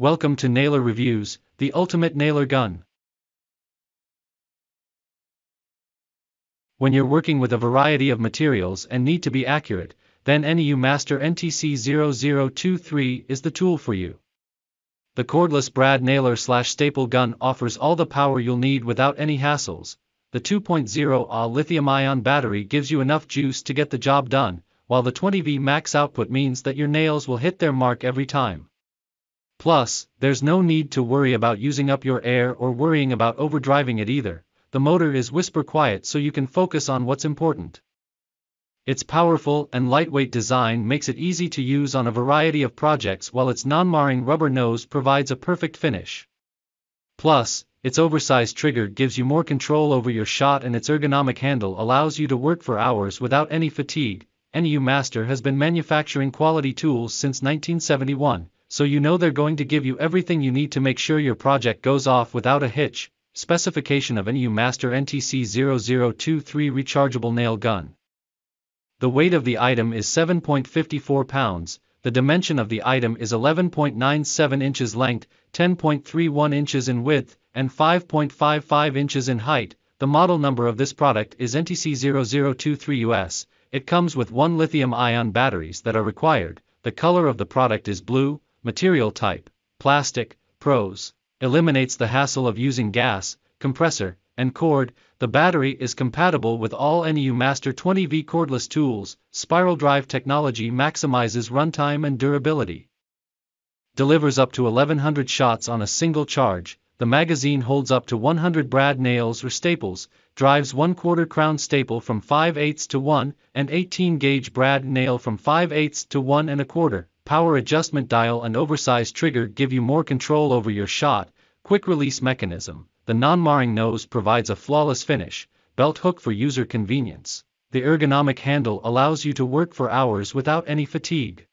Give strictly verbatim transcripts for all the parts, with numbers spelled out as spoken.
Welcome to Nailer Reviews, the ultimate nailer gun. When you're working with a variety of materials and need to be accurate, then N E U Master N T C zero zero two three is the tool for you. The cordless brad nailer slash staple gun offers all the power you'll need without any hassles. The two point oh amp hour lithium-ion battery gives you enough juice to get the job done, while the twenty volt max output means that your nails will hit their mark every time. Plus, there's no need to worry about using up your air or worrying about overdriving it either. The motor is whisper quiet so you can focus on what's important. Its powerful and lightweight design makes it easy to use on a variety of projects, while its non-marring rubber nose provides a perfect finish. Plus, its oversized trigger gives you more control over your shot, and its ergonomic handle allows you to work for hours without any fatigue. N E U Master has been manufacturing quality tools since nineteen seventy-one. So you know they're going to give you everything you need to make sure your project goes off without a hitch. Specification of N E U Master N T C zero zero two three Rechargeable Nail Gun. The weight of the item is seven point five four pounds, the dimension of the item is eleven point nine seven inches length, ten point three one inches in width, and five point five five inches in height. The model number of this product is N T C zero zero two three U S. It comes with one lithium-ion batteries that are required. The color of the product is blue. Material type, plastic. Pros: eliminates the hassle of using gas, compressor, and cord. The battery is compatible with all N E U Master twenty volt cordless tools. Spiral drive technology maximizes runtime and durability. Delivers up to eleven hundred shots on a single charge. The magazine holds up to one hundred brad nails or staples. Drives one quarter crown staple from five eighths to one, and eighteen gauge brad nail from five eighths to one and a quarter. Power adjustment dial and oversized trigger give you more control over your shot. Quick release mechanism. The non-marring nose provides a flawless finish. Belt hook for user convenience. The ergonomic handle allows you to work for hours without any fatigue.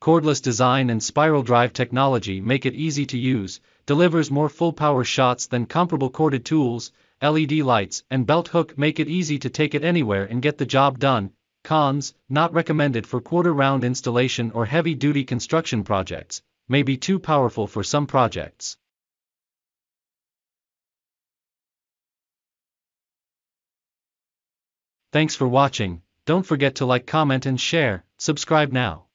Cordless design and spiral drive technology make it easy to use. Delivers more full power shots than comparable corded tools. L E D lights and belt hook make it easy to take it anywhere and get the job done. Cons: not recommended for quarter round installation or heavy-duty construction projects. May be too powerful for some projects. Thanks for watching. Don't forget to like, comment and share. Subscribe now.